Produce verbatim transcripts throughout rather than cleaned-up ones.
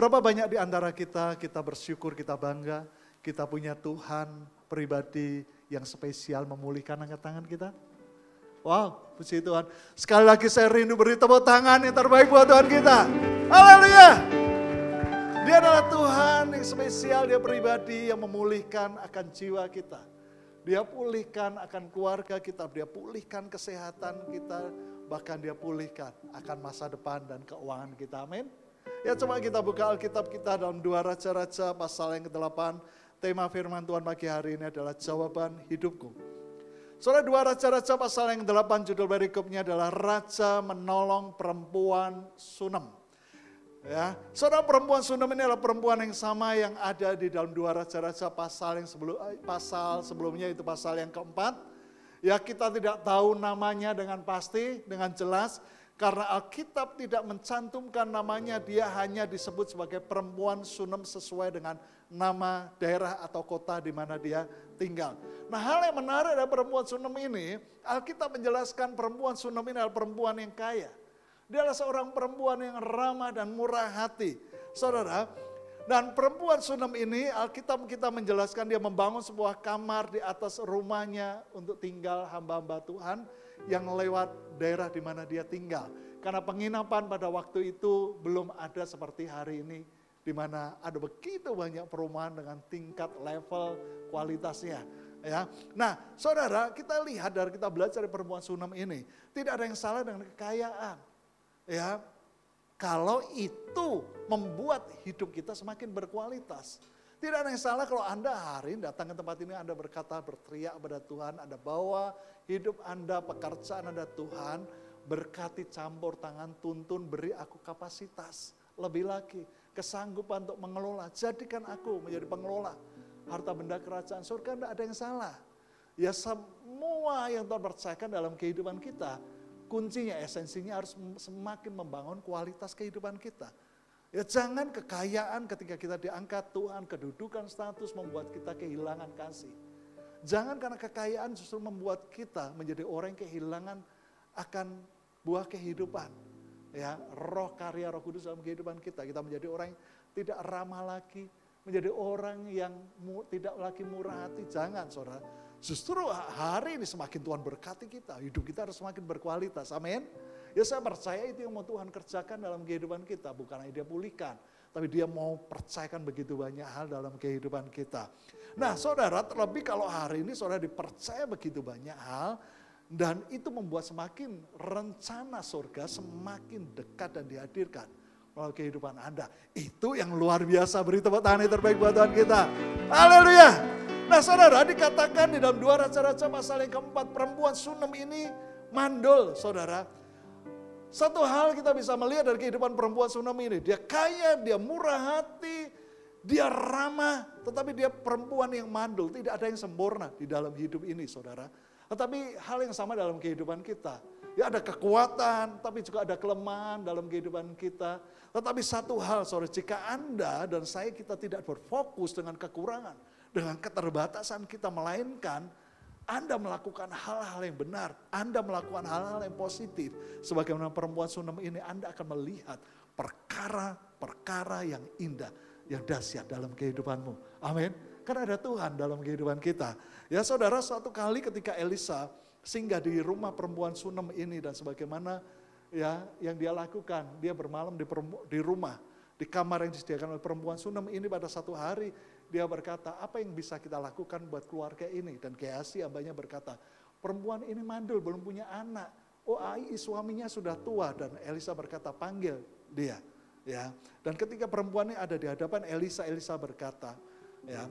Berapa banyak di antara kita, kita bersyukur, kita bangga, kita punya Tuhan pribadi yang spesial memulihkan angkat tangan kita. Wow, puji Tuhan. Sekali lagi saya rindu beri tepuk tangan yang terbaik buat Tuhan kita. Haleluya. Dia adalah Tuhan yang spesial, dia pribadi yang memulihkan akan jiwa kita. Dia pulihkan akan keluarga kita, dia pulihkan kesehatan kita, bahkan dia pulihkan akan masa depan dan keuangan kita. Amin. Ya, coba kita buka Alkitab kita dalam dua Raja-Raja pasal yang kedelapan. Tema firman Tuhan pagi hari ini adalah jawaban hidupku. Saudara, dua Raja-Raja pasal yang kedelapan, judul perikopnya adalah Raja menolong perempuan Sunem. Ya, saudara, perempuan Sunem ini adalah perempuan yang sama yang ada di dalam dua Raja-Raja pasal yang sebelum pasal sebelumnya, itu pasal yang keempat. Ya, kita tidak tahu namanya dengan pasti, dengan jelas. Karena Alkitab tidak mencantumkan namanya, dia hanya disebut sebagai perempuan Sunem sesuai dengan nama daerah atau kota di mana dia tinggal. Nah, hal yang menarik dari perempuan Sunem ini, Alkitab menjelaskan perempuan Sunem ini adalah perempuan yang kaya. Dia adalah seorang perempuan yang ramah dan murah hati. Saudara, dan perempuan Sunem ini Alkitab kita menjelaskan dia membangun sebuah kamar di atas rumahnya untuk tinggal hamba-hamba Tuhan yang lewat daerah di mana dia tinggal. Karena penginapan pada waktu itu belum ada seperti hari ini, di mana ada begitu banyak perumahan dengan tingkat level kualitasnya. Ya, nah, saudara, kita lihat dari kita belajar dari perempuan Sunem ini, tidak ada yang salah dengan kekayaan. Ya, kalau itu membuat hidup kita semakin berkualitas. Tidak ada yang salah kalau Anda hari datang ke tempat ini, Anda berkata, berteriak kepada Tuhan, Anda bawa hidup Anda, pekerjaan Anda, Tuhan berkati, campur tangan, tuntun, beri aku kapasitas, lebih lagi kesanggupan untuk mengelola, jadikan aku menjadi pengelola harta benda kerajaan surga. Tidak ada yang salah. Ya, semua yang Tuhan percayakan dalam kehidupan kita, kuncinya, esensinya harus semakin membangun kualitas kehidupan kita. Ya, jangan kekayaan ketika kita diangkat Tuhan, kedudukan, status membuat kita kehilangan kasih. Jangan karena kekayaan justru membuat kita menjadi orang yang kehilangan akan buah kehidupan. Ya, roh karya Roh Kudus dalam kehidupan kita. Kita menjadi orang yang tidak ramah lagi, menjadi orang yang mu, tidak lagi murah hati. Jangan, saudara. Justru hari ini semakin Tuhan berkati kita, hidup kita harus semakin berkualitas. Amin. Ya, saya percaya itu yang mau Tuhan kerjakan dalam kehidupan kita. Bukan hanya dia pulihkan, tapi dia mau percayakan begitu banyak hal dalam kehidupan kita. Nah, saudara, terlebih kalau hari ini saudara dipercaya begitu banyak hal, dan itu membuat semakin rencana surga semakin dekat dan dihadirkan melalui kehidupan Anda. Itu yang luar biasa. Beri tepuk tangan yang terbaik buat Tuhan kita. Haleluya. Nah, saudara, dikatakan di dalam dua Raja-Raja pasal yang keempat, perempuan Sunem ini mandul, saudara. Satu hal kita bisa melihat dari kehidupan perempuan Sunem ini, dia kaya, dia murah hati, dia ramah, tetapi dia perempuan yang mandul. Tidak ada yang sempurna di dalam hidup ini, saudara. Tetapi hal yang sama dalam kehidupan kita. Ya, ada kekuatan, tapi juga ada kelemahan dalam kehidupan kita. Tetapi satu hal, saudara, jika Anda dan saya kita tidak berfokus dengan kekurangan, dengan keterbatasan kita, melainkan Anda melakukan hal-hal yang benar, Anda melakukan hal-hal yang positif. Sebagaimana perempuan Sunem ini, Anda akan melihat perkara-perkara yang indah, yang dahsyat dalam kehidupanmu. Amin. Karena ada Tuhan dalam kehidupan kita. Ya, saudara, suatu kali ketika Elisa singgah di rumah perempuan Sunem ini, dan sebagaimana ya yang dia lakukan, dia bermalam di, di rumah, di kamar yang disediakan oleh perempuan Sunem ini. Pada satu hari, dia berkata, apa yang bisa kita lakukan buat keluarga ini? Dan Gehazi abahnya berkata, perempuan ini mandul, belum punya anak. Oh, ai, suaminya sudah tua. Dan Elisa berkata, panggil dia. Ya. Dan ketika perempuan ini ada di hadapan Elisa, Elisa berkata, ya,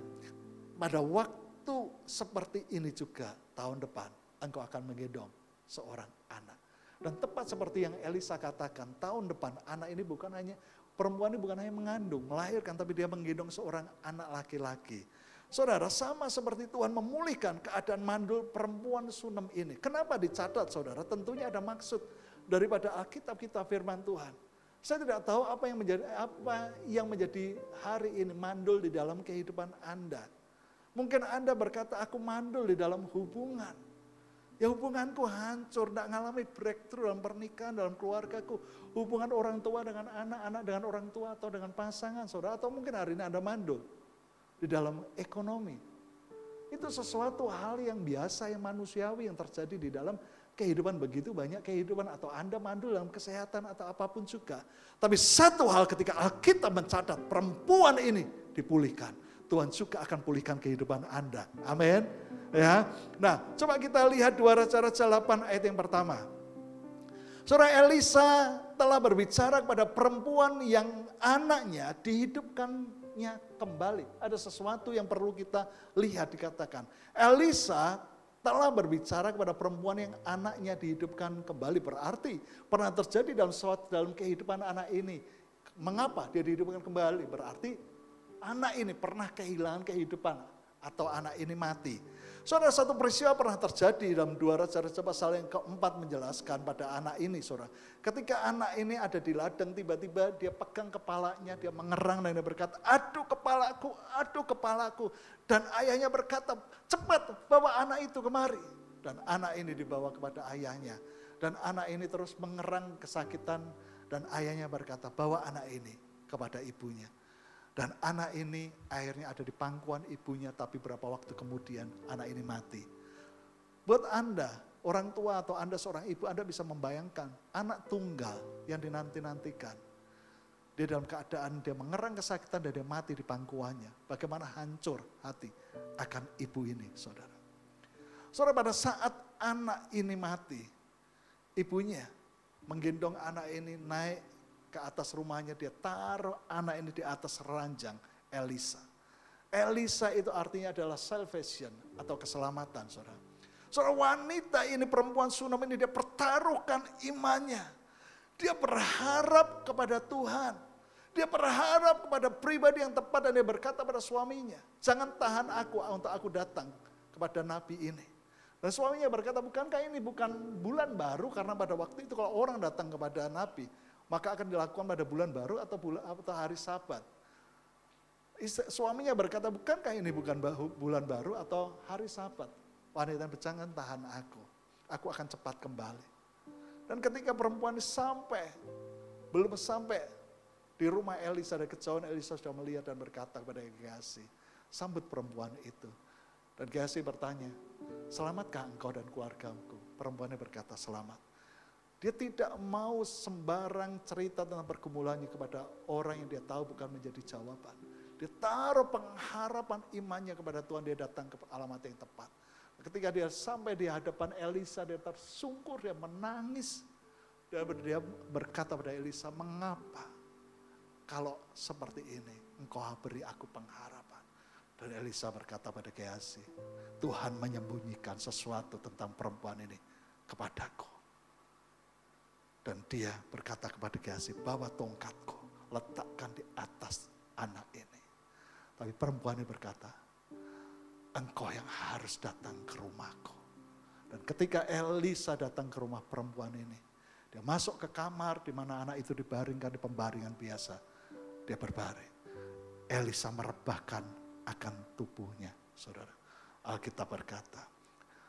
pada waktu seperti ini juga tahun depan, engkau akan menggendong seorang anak. Dan tepat seperti yang Elisa katakan, tahun depan anak ini bukan hanya Perempuan ini bukan hanya mengandung, melahirkan, tapi dia menggendong seorang anak laki-laki. Saudara, sama seperti Tuhan memulihkan keadaan mandul perempuan Sunem ini. Kenapa dicatat, saudara? Tentunya ada maksud daripada Alkitab kita, firman Tuhan. Saya tidak tahu apa yang menjadi, apa yang menjadi hari ini mandul di dalam kehidupan Anda. Mungkin Anda berkata, aku mandul di dalam hubungan. Ya hubunganku hancur, tidak mengalami breakthrough dalam pernikahan, dalam keluargaku. Hubungan orang tua dengan anak, anak dengan orang tua, atau dengan pasangan, saudara. Atau mungkin hari ini Anda mandul di dalam ekonomi. Itu sesuatu hal yang biasa, yang manusiawi, yang terjadi di dalam kehidupan begitu banyak kehidupan. Atau Anda mandul dalam kesehatan atau apapun juga. Tapi satu hal ketika Alkitab mencatat perempuan ini dipulihkan. Tuhan juga akan pulihkan kehidupan Anda. Amin. Ya, nah coba kita lihat dua Raja-Raja delapan ayat yang pertama. Saudara, Elisa telah berbicara kepada perempuan yang anaknya dihidupkannya kembali. Ada sesuatu yang perlu kita lihat dikatakan. Elisa telah berbicara kepada perempuan yang anaknya dihidupkan kembali. Berarti pernah terjadi dalam suatu dalam kehidupan anak ini. Mengapa dia dihidupkan kembali? Berarti anak ini pernah kehilangan kehidupan atau anak ini mati. Saudara, satu peristiwa pernah terjadi dalam dua Raja-Raja pasal yang keempat menjelaskan pada anak ini, saudara. Ketika anak ini ada di ladang, tiba-tiba dia pegang kepalanya, dia mengerang dan dia berkata, aduh kepalaku, aduh kepalaku. Dan ayahnya berkata, cepat bawa anak itu kemari. Dan anak ini dibawa kepada ayahnya. Dan anak ini terus mengerang kesakitan. Dan ayahnya berkata, bawa anak ini kepada ibunya. Dan anak ini akhirnya ada di pangkuan ibunya, tapi beberapa waktu kemudian anak ini mati. Buat Anda, orang tua atau Anda seorang ibu, Anda bisa membayangkan anak tunggal yang dinanti-nantikan. Dia dalam keadaan dia mengerang kesakitan dan dia mati di pangkuannya. Bagaimana hancur hati akan ibu ini, saudara. Saudara, pada saat anak ini mati, ibunya menggendong anak ini naik ke atas rumahnya, dia taruh anak ini di atas ranjang Elisa. Elisa itu artinya adalah salvation atau keselamatan, saudara. Saudara, wanita ini, perempuan Sunem ini, dia pertaruhkan imannya. Dia berharap kepada Tuhan. Dia berharap kepada pribadi yang tepat dan dia berkata pada suaminya, jangan tahan aku untuk aku datang kepada nabi ini. Dan suaminya berkata, bukankah ini bukan bulan baru? Karena pada waktu itu kalau orang datang kepada nabi, maka akan dilakukan pada bulan baru atau bulan atau hari Sabat. Suaminya berkata, bukankah ini bukan bulan baru atau hari Sabat? Wanita bercangan, tahan aku, aku akan cepat kembali. Dan ketika perempuan sampai, belum sampai di rumah Elisa, dari kejauhan Elisa sudah melihat dan berkata kepada Gehazi, sambut perempuan itu. Dan Gehazi bertanya, selamatkah engkau dan keluargaku? Perempuannya berkata, selamat. Dia tidak mau sembarang cerita tentang pergumulannya kepada orang yang dia tahu bukan menjadi jawaban. Dia taruh pengharapan imannya kepada Tuhan, dia datang ke alamat yang tepat. Ketika dia sampai di hadapan Elisa, dia tersungkur, dia menangis. Dan dia berkata pada Elisa, mengapa kalau seperti ini engkau beri aku pengharapan? Dan Elisa berkata pada Gehazi, Tuhan menyembunyikan sesuatu tentang perempuan ini kepadaku. Dan dia berkata kepada Gehazi, bawa tongkatku, letakkan di atas anak ini. Tapi perempuan ini berkata, engkau yang harus datang ke rumahku. Dan ketika Elisa datang ke rumah perempuan ini, dia masuk ke kamar di mana anak itu dibaringkan di pembaringan biasa. Dia berbaring. Elisa merebahkan akan tubuhnya, saudara. Alkitab berkata,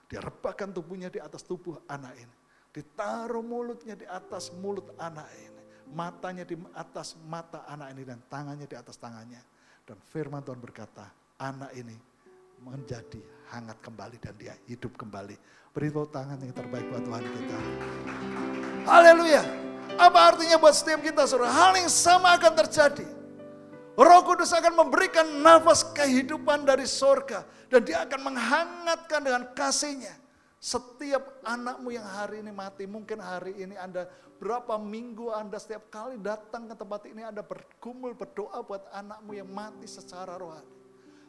dia rebahkan tubuhnya di atas tubuh anak ini. Ditaruh mulutnya di atas mulut anak ini. Matanya di atas mata anak ini. Dan tangannya di atas tangannya. Dan firman Tuhan berkata, anak ini menjadi hangat kembali dan dia hidup kembali. Beri tepuk tangan yang terbaik buat Tuhan kita. Haleluya. Apa artinya buat setiap kita, saudara? Hal yang sama akan terjadi. Roh Kudus akan memberikan nafas kehidupan dari sorga. Dan dia akan menghangatkan dengan kasihnya. Setiap anakmu yang hari ini mati, mungkin hari ini Anda, berapa minggu Anda setiap kali datang ke tempat ini, Anda bergumul, berdoa buat anakmu yang mati secara rohani.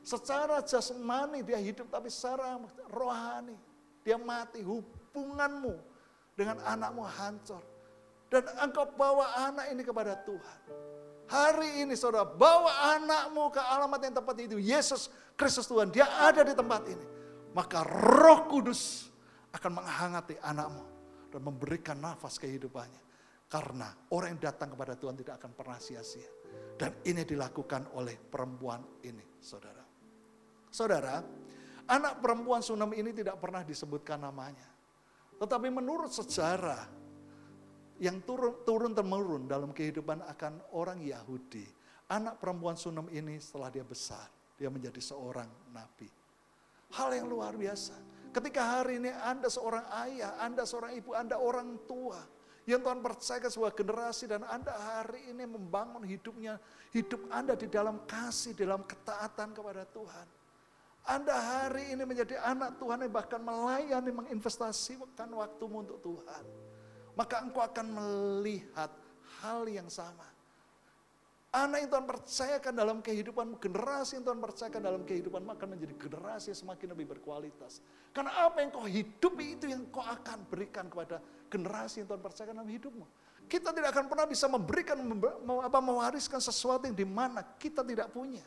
Secara jasmani dia hidup, tapi secara rohani dia mati. Hubunganmu dengan anakmu hancur. Dan engkau bawa anak ini kepada Tuhan. Hari ini, saudara, bawa anakmu ke alamat yang tepat itu. Yesus Kristus Tuhan, dia ada di tempat ini. Maka Roh Kudus akan menghangati anakmu dan memberikan nafas kehidupannya. Karena orang yang datang kepada Tuhan tidak akan pernah sia-sia. Dan ini dilakukan oleh perempuan ini, saudara. Saudara, anak perempuan Sunem ini tidak pernah disebutkan namanya. Tetapi menurut sejarah yang turun, turun temurun dalam kehidupan akan orang Yahudi, anak perempuan Sunem ini setelah dia besar, dia menjadi seorang nabi. Hal yang luar biasa. Ketika hari ini Anda seorang ayah, Anda seorang ibu, Anda orang tua, yang Tuhan percayakan sebuah generasi, dan Anda hari ini membangun hidupnya, hidup Anda di dalam kasih, dalam ketaatan kepada Tuhan. Anda hari ini menjadi anak Tuhan yang bahkan melayani, menginvestasikan waktumu untuk Tuhan. Maka engkau akan melihat hal yang sama. Anak yang Tuhan percayakan dalam kehidupanmu, generasi yang Tuhan percayakan dalam kehidupanmu akan menjadi generasi yang semakin lebih berkualitas. Karena apa yang kau hidupi itu yang kau akan berikan kepada generasi yang Tuhan percayakan dalam hidupmu. Kita tidak akan pernah bisa memberikan, apa, mewariskan sesuatu yang dimana kita tidak punya.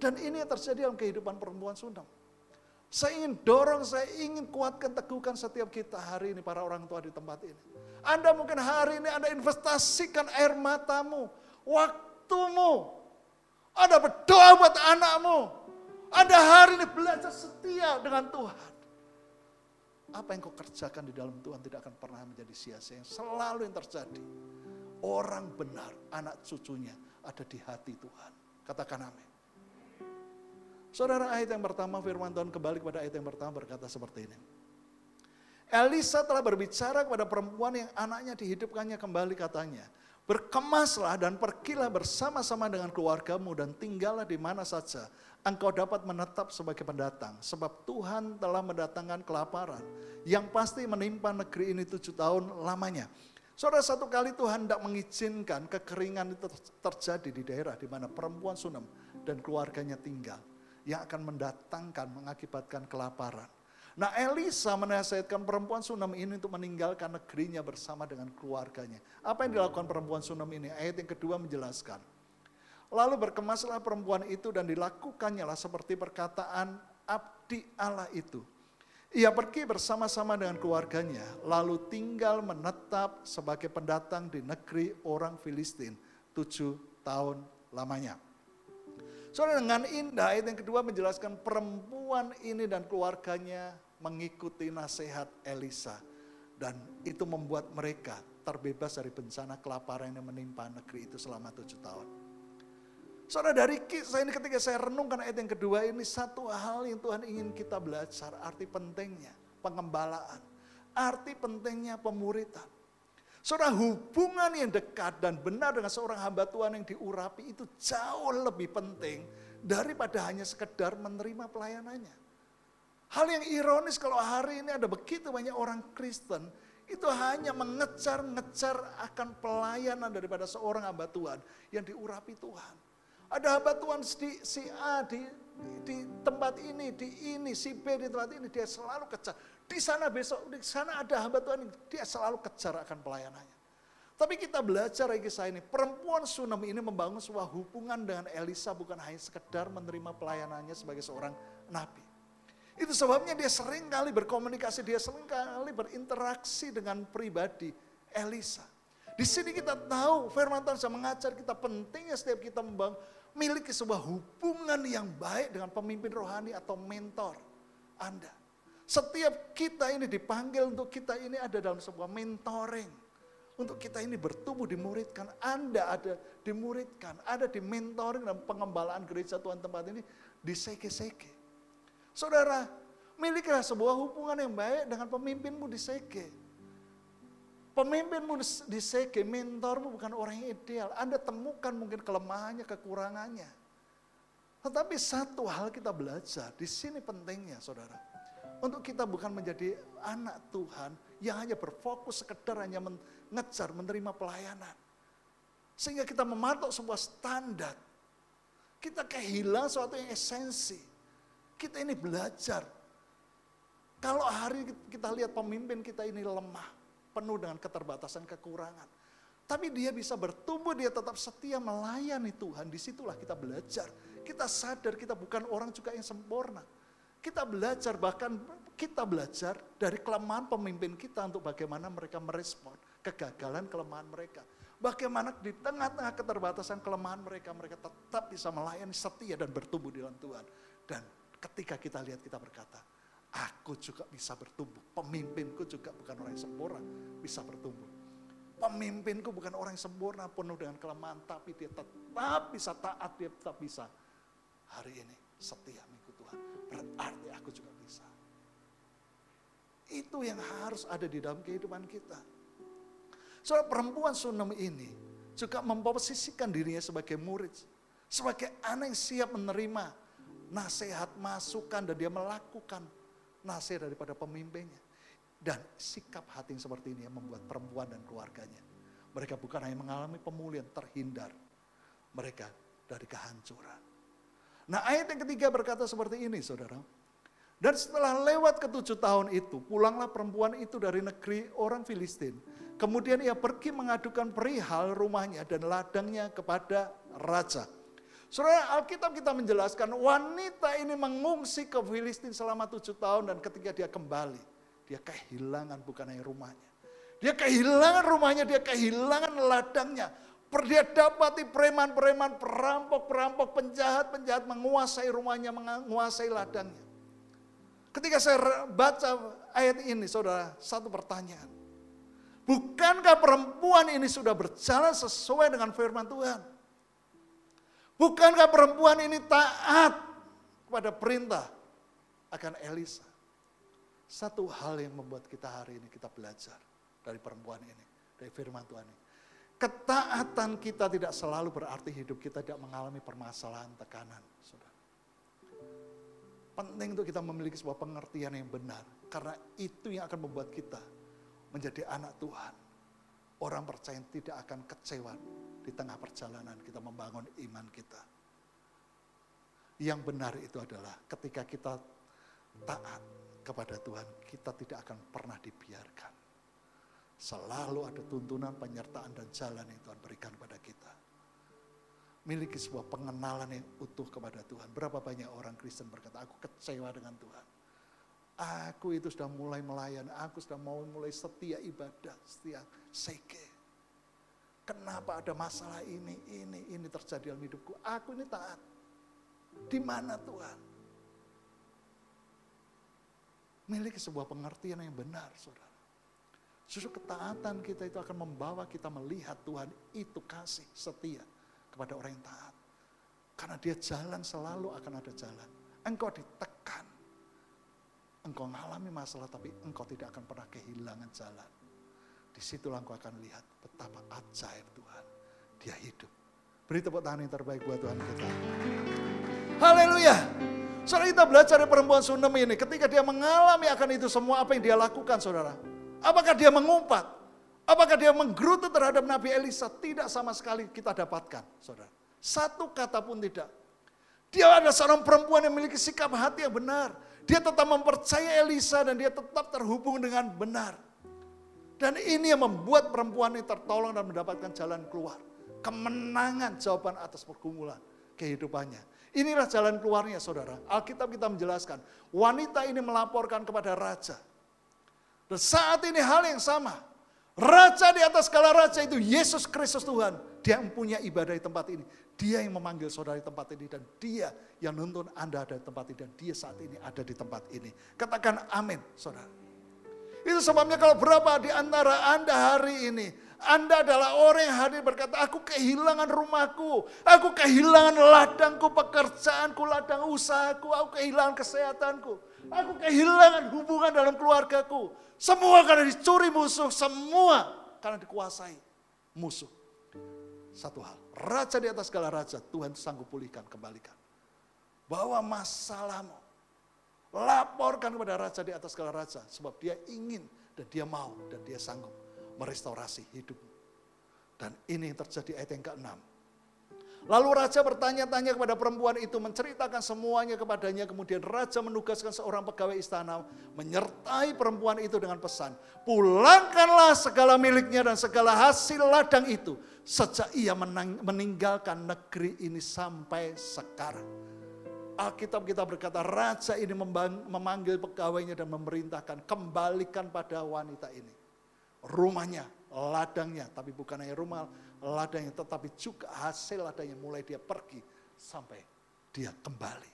Dan ini yang terjadi dalam kehidupan perempuan Sunem. Saya ingin dorong, saya ingin kuatkan, teguhkan setiap kita hari ini, para orang tua di tempat ini. Anda mungkin hari ini Anda investasikan air matamu, waktumu. Anda berdoa buat anakmu. Anda hari ini belajar setia dengan Tuhan. Apa yang kau kerjakan di dalam Tuhan tidak akan pernah menjadi sia-sia. Yang selalu yang terjadi, orang benar, anak cucunya ada di hati Tuhan. Katakan amin. Saudara, ayat yang pertama, firman Tuhan kembali kepada ayat yang pertama berkata seperti ini. Elisa telah berbicara kepada perempuan yang anaknya dihidupkannya kembali, katanya, berkemaslah dan pergilah bersama-sama dengan keluargamu dan tinggallah di mana saja engkau dapat menetap sebagai pendatang. Sebab Tuhan telah mendatangkan kelaparan yang pasti menimpa negeri ini tujuh tahun lamanya. Saudara, satu kali Tuhan tidak mengizinkan kekeringan itu terjadi di daerah di mana perempuan Sunem dan keluarganya tinggal, yang akan mendatangkan, mengakibatkan kelaparan. Nah, Elisa menasihatkan perempuan Sunem ini untuk meninggalkan negerinya bersama dengan keluarganya. Apa yang dilakukan perempuan Sunem ini? Ayat yang kedua menjelaskan. Lalu berkemaslah perempuan itu dan dilakukannya lah seperti perkataan abdi Allah itu. Ia pergi bersama-sama dengan keluarganya, lalu tinggal menetap sebagai pendatang di negeri orang Filistin tujuh tahun lamanya. Soalnya dengan indah, ayat yang kedua menjelaskan perempuan ini dan keluarganya mengikuti nasihat Elisa. Dan itu membuat mereka terbebas dari bencana kelaparan yang menimpa negeri itu selama tujuh tahun. Saudara, dari kisah ini ketika saya renungkan ayat yang kedua ini, satu hal yang Tuhan ingin kita belajar, arti pentingnya pengembalaan, arti pentingnya pemuritan. Saudara, hubungan yang dekat dan benar dengan seorang hamba Tuhan yang diurapi itu jauh lebih penting daripada hanya sekedar menerima pelayanannya. Hal yang ironis kalau hari ini ada begitu banyak orang Kristen itu hanya mengejar-ngejar akan pelayanan daripada seorang hamba Tuhan yang diurapi Tuhan. Ada hamba Tuhan di si A, di, di tempat ini, di ini, si B di tempat ini, dia selalu kejar. Di sana besok, di sana ada hamba Tuhan, dia selalu kejar akan pelayanannya. Tapi kita belajar dari kisah ini, perempuan Sunem ini membangun sebuah hubungan dengan Elisa bukan hanya sekedar menerima pelayanannya sebagai seorang nabi. Itu sebabnya dia sering kali berkomunikasi, dia sering kali berinteraksi dengan pribadi Elisa. Di sini kita tahu firman Tuhan sudah mengajar kita pentingnya setiap kita membangun, miliki sebuah hubungan yang baik dengan pemimpin rohani atau mentor Anda. Setiap kita ini dipanggil untuk kita ini ada dalam sebuah mentoring. Untuk kita ini bertumbuh, dimuridkan. Anda ada dimuridkan, ada dimentoring dalam pengembalaan gereja Tuhan tempat ini di seke-seke. Saudara, milikilah sebuah hubungan yang baik dengan pemimpinmu di seke. Pemimpinmu di seke, mentormu bukan orang yang ideal. Anda temukan mungkin kelemahannya, kekurangannya. Tetapi satu hal kita belajar, di sini pentingnya saudara. Untuk kita bukan menjadi anak Tuhan yang hanya berfokus sekedar hanya mengejar, menerima pelayanan. Sehingga kita mematok sebuah standar. Kita kehilangan sesuatu yang esensi. Kita ini belajar. Kalau hari kita lihat pemimpin kita ini lemah, penuh dengan keterbatasan, kekurangan. Tapi dia bisa bertumbuh, dia tetap setia melayani Tuhan. Disitulah kita belajar. Kita sadar kita bukan orang juga yang sempurna. Kita belajar, bahkan kita belajar dari kelemahan pemimpin kita untuk bagaimana mereka merespon kegagalan, kelemahan mereka. Bagaimana di tengah-tengah keterbatasan kelemahan mereka, mereka tetap bisa melayani setia dan bertumbuh di dalam Tuhan. Dan ketika kita lihat, kita berkata, Aku juga bisa bertumbuh. Pemimpinku juga bukan orang yang sempurna, bisa bertumbuh. Pemimpinku bukan orang yang sempurna, penuh dengan kelemahan, tapi dia tetap bisa taat, dia tetap bisa. Hari ini setia mengikuti Tuhan, berarti aku juga bisa. Itu yang harus ada di dalam kehidupan kita. Soal perempuan Sunem ini juga memposisikan dirinya sebagai murid, sebagai anak yang siap menerima nasihat, masukan, dan dia melakukan nasihat daripada pemimpinnya. Dan sikap hati yang seperti ini yang membuat perempuan dan keluarganya, mereka bukan hanya mengalami pemulihan, terhindar mereka dari kehancuran. Nah, ayat yang ketiga berkata seperti ini, saudara. Dan setelah lewat ketujuh tahun itu, pulanglah perempuan itu dari negeri orang Filistin. Kemudian ia pergi mengadukan perihal rumahnya dan ladangnya kepada raja. Saudara, Alkitab kita menjelaskan wanita ini mengungsi ke Filistin selama tujuh tahun, dan ketika dia kembali, dia kehilangan bukan hanya rumahnya. Dia kehilangan rumahnya, dia kehilangan ladangnya. Dia dapati preman-preman, perampok-perampok, penjahat-penjahat menguasai rumahnya, menguasai ladangnya. Ketika saya baca ayat ini, saudara, satu pertanyaan. Bukankah perempuan ini sudah berjalan sesuai dengan firman Tuhan? Bukankah perempuan ini taat kepada perintah akan Elisa? Satu hal yang membuat kita hari ini kita belajar dari perempuan ini, dari firman Tuhan ini. Ketaatan kita tidak selalu berarti hidup kita tidak mengalami permasalahan, tekanan. Saudara. Penting untuk kita memiliki sebuah pengertian yang benar, karena itu yang akan membuat kita menjadi anak Tuhan. Orang percaya tidak akan kecewa. Di tengah perjalanan kita membangun iman kita. Yang benar itu adalah ketika kita taat kepada Tuhan, kita tidak akan pernah dibiarkan. Selalu ada tuntunan, penyertaan, dan jalan yang Tuhan berikan kepada kita. Miliki sebuah pengenalan yang utuh kepada Tuhan. Berapa banyak orang Kristen berkata, aku kecewa dengan Tuhan. Aku itu sudah mulai melayani, aku sudah mau mulai setia ibadah, setia seke. Kenapa ada masalah ini, ini, ini terjadi dalam hidupku? Aku ini taat. Di mana Tuhan? Miliki sebuah pengertian yang benar, saudara. Justru ketaatan kita itu akan membawa kita melihat Tuhan itu kasih setia kepada orang yang taat. Karena dia jalan, selalu akan ada jalan. Engkau ditekan. Engkau mengalami masalah, tapi engkau tidak akan pernah kehilangan jalan. Disitulah engkau akan lihat betapa ajaib Tuhan. Dia hidup. Beri tepuk tangan yang terbaik buat Tuhan kita. Haleluya. Saudara, kita belajar dari perempuan Sunem ini. Ketika dia mengalami akan itu semua, apa yang dia lakukan, saudara? Apakah dia mengumpat? Apakah dia menggerutu terhadap Nabi Elisa? Tidak sama sekali kita dapatkan, saudara. Satu kata pun tidak. Dia adalah seorang perempuan yang memiliki sikap hati yang benar. Dia tetap mempercayai Elisa dan dia tetap terhubung dengan benar. Dan ini yang membuat perempuan ini tertolong dan mendapatkan jalan keluar. Kemenangan, jawaban atas pergumulan kehidupannya. Inilah jalan keluarnya, saudara. Alkitab kita menjelaskan, wanita ini melaporkan kepada raja. Dan saat ini hal yang sama. Raja di atas segala raja itu Yesus Kristus Tuhan. Dia mempunyai ibadah di tempat ini. Dia yang memanggil saudara di tempat ini. Dan dia yang nuntun Anda ada di tempat ini. Dan dia saat ini ada di tempat ini. Katakan amin, saudara. Itu sebabnya kalau berapa di antara Anda hari ini, Anda adalah orang yang hadir berkata, aku kehilangan rumahku, aku kehilangan ladangku, pekerjaanku, ladang usahaku, aku kehilangan kesehatanku, aku kehilangan hubungan dalam keluargaku. Semua karena dicuri musuh, semua karena dikuasai musuh. Satu hal, raja di atas segala raja, Tuhan sanggup pulihkan, kembalikan. Bawa masalahmu. Laporkan kepada raja di atas segala raja. Sebab dia ingin dan dia mau dan dia sanggup merestorasi hidup. Dan ini terjadi ayat yang keenam. Lalu raja bertanya-tanya kepada perempuan itu, menceritakan semuanya kepadanya. Kemudian raja menugaskan seorang pegawai istana menyertai perempuan itu dengan pesan. Pulangkanlah segala miliknya dan segala hasil ladang itu. Sejak ia meninggalkan negeri ini sampai sekarang. Alkitab kita berkata, raja ini memanggil pegawainya dan memerintahkan, kembalikan pada wanita ini rumahnya, ladangnya, tapi bukan hanya rumah ladangnya, tetapi juga hasil ladangnya, mulai dia pergi sampai dia kembali.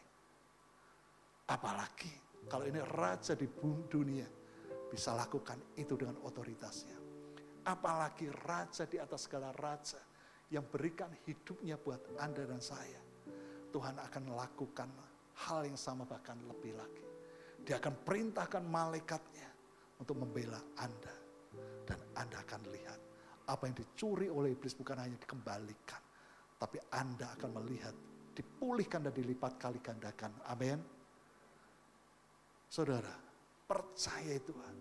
Apalagi Kalau ini raja di dunia bisa lakukan itu dengan otoritasnya. Apalagi raja di atas segala raja yang berikan hidupnya buat Anda dan saya. Tuhan akan lakukan hal yang sama bahkan lebih lagi. Dia akan perintahkan malaikatnya untuk membela Anda. Dan Anda akan lihat apa yang dicuri oleh iblis bukan hanya dikembalikan. Tapi Anda akan melihat dipulihkan dan dilipat kali gandakan. Amin. Saudara, percaya Tuhan,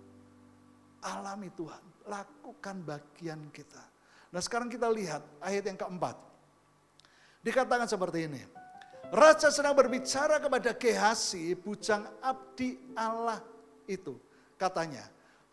alami Tuhan, lakukan bagian kita. Nah sekarang kita lihat ayat yang keempat. Dikatakan seperti ini, raja sedang berbicara kepada Gehazi, bujang abdi Allah itu. Katanya,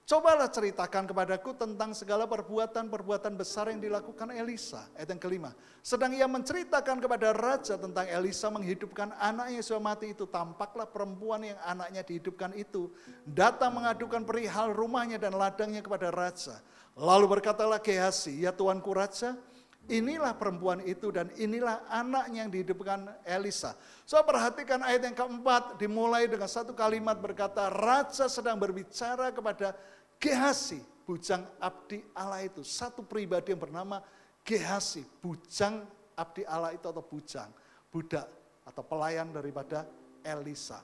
cobalah ceritakan kepadaku tentang segala perbuatan-perbuatan besar yang dilakukan Elisa. Ayat yang kelima, sedang ia menceritakan kepada raja tentang Elisa menghidupkan anaknya yang sudah mati itu. Tampaklah perempuan yang anaknya dihidupkan itu datang mengadukan perihal rumahnya dan ladangnya kepada raja. Lalu berkatalah Gehazi, ya tuanku raja, inilah perempuan itu dan inilah anaknya yang dihidupkan Elisa. So perhatikan ayat yang keempat dimulai dengan satu kalimat berkata, raja sedang berbicara kepada Gehazi, bujang abdi Allah itu. Satu pribadi yang bernama Gehazi, bujang abdi Allah itu atau bujang, budak atau pelayan daripada Elisa.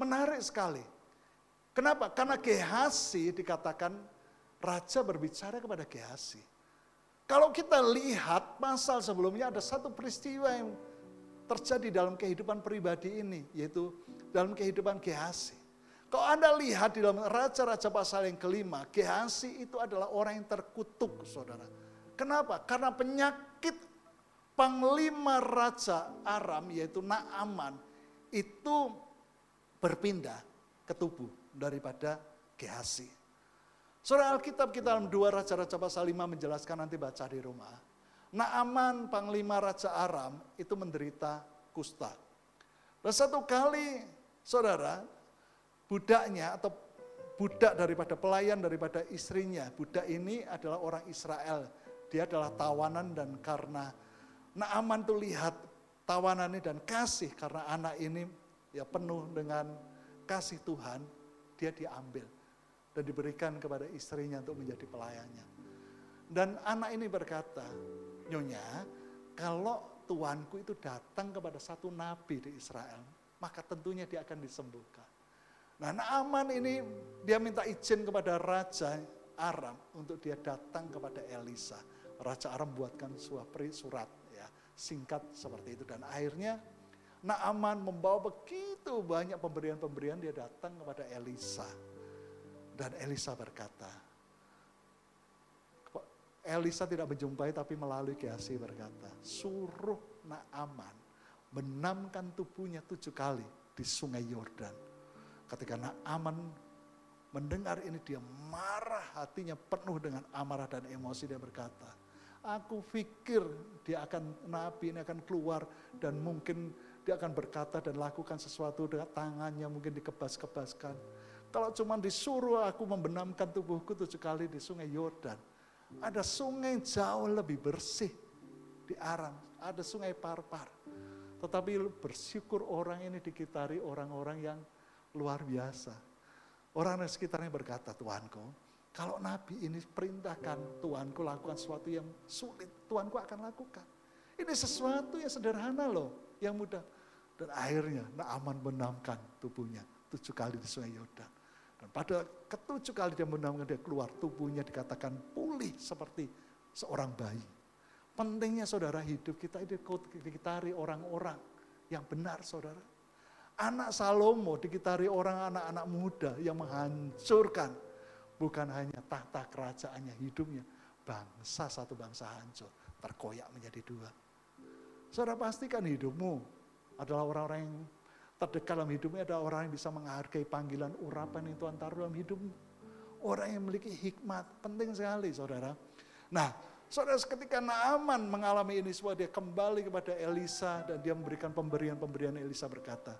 Menarik sekali. Kenapa? Karena Gehazi dikatakan raja berbicara kepada Gehazi. Kalau kita lihat pasal sebelumnya ada satu peristiwa yang terjadi dalam kehidupan pribadi ini, yaitu dalam kehidupan Gehazi. Kalau Anda lihat di dalam raja-raja pasal yang kelima, Gehazi itu adalah orang yang terkutuk, saudara. Kenapa? Karena penyakit panglima raja Aram, yaitu Naaman, itu berpindah ke tubuh daripada Gehazi. Surah Alkitab kita dalam dua Raja-Raja pasal lima menjelaskan, nanti baca di rumah. Naaman panglima Raja Aram itu menderita kusta. Dan satu kali saudara, budaknya atau budak daripada pelayan daripada istrinya. Budak ini adalah orang Israel. Dia adalah tawanan dan karena Naaman tuh lihat tawanan ini dan kasih karena anak ini ya penuh dengan kasih Tuhan, dia diambil. Dan diberikan kepada istrinya untuk menjadi pelayannya. Dan anak ini berkata, Nyonya, kalau tuanku itu datang kepada satu nabi di Israel, maka tentunya dia akan disembuhkan. Nah Naaman ini, dia minta izin kepada Raja Aram untuk dia datang kepada Elisa. Raja Aram buatkan sebuah surat ya, singkat seperti itu. Dan akhirnya Naaman membawa begitu banyak pemberian-pemberian, dia datang kepada Elisa. Dan Elisa berkata, Elisa tidak menjumpai tapi melalui Gehazi berkata, suruh Naaman benamkan tubuhnya tujuh kali di sungai Yordan. Ketika Naaman mendengar ini dia marah, hatinya penuh dengan amarah dan emosi. Dia berkata, aku pikir dia akan nabi ini akan keluar dan mungkin dia akan berkata dan lakukan sesuatu dengan tangannya mungkin dikebas-kebaskan. Kalau cuma disuruh aku membenamkan tubuhku tujuh kali di sungai Yordan. Ada sungai jauh lebih bersih di Aram. Ada sungai Parpar. Tetapi bersyukur orang ini dikitari orang-orang yang luar biasa. Orang di sekitarnya berkata, Tuanku, kalau Nabi ini perintahkan Tuanku lakukan sesuatu yang sulit, Tuanku akan lakukan. Ini sesuatu yang sederhana loh, yang mudah. Dan akhirnya Naaman benamkan tubuhnya tujuh kali di sungai Yordan. Dan pada ketujuh kali dia menangkan dia keluar, tubuhnya dikatakan pulih seperti seorang bayi. Pentingnya saudara hidup kita ini dikitari orang-orang yang benar saudara. Anak Salomo dikitari orang anak-anak muda yang menghancurkan. Bukan hanya tahta kerajaannya hidupnya, bangsa satu bangsa hancur, terkoyak menjadi dua. Saudara pastikan hidupmu adalah orang-orang yang terdekat dalam hidupnya, ada orang yang bisa menghargai panggilan urapan yang Tuhan taruh dalam hidupmu. Orang yang memiliki hikmat, penting sekali saudara. Nah, saudara ketika Naaman mengalami ini semua, dia kembali kepada Elisa dan dia memberikan pemberian-pemberian. Elisa berkata,